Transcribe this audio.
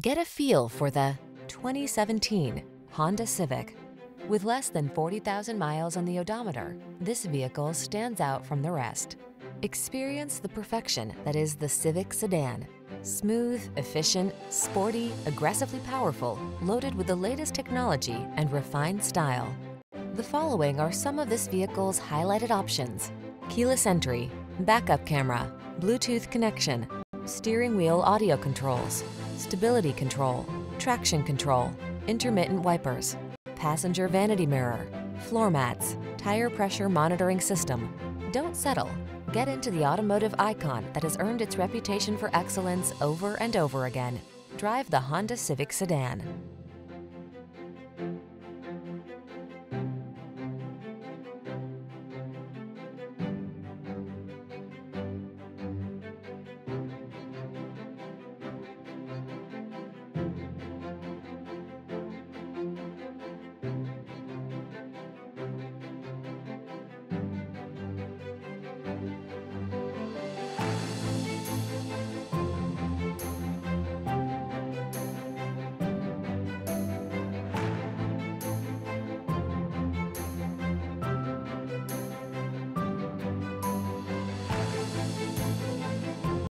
Get a feel for the 2017 Honda Civic. With less than 40,000 miles on the odometer, this vehicle stands out from the rest. Experience the perfection that is the Civic sedan. Smooth, efficient, sporty, aggressively powerful, loaded with the latest technology and refined style. The following are some of this vehicle's highlighted options: keyless entry, backup camera, Bluetooth connection, steering wheel audio controls, stability control, traction control, intermittent wipers, passenger vanity mirror, floor mats, tire pressure monitoring system. Don't settle. Get into the automotive icon that has earned its reputation for excellence over and over again. Drive the Honda Civic sedan.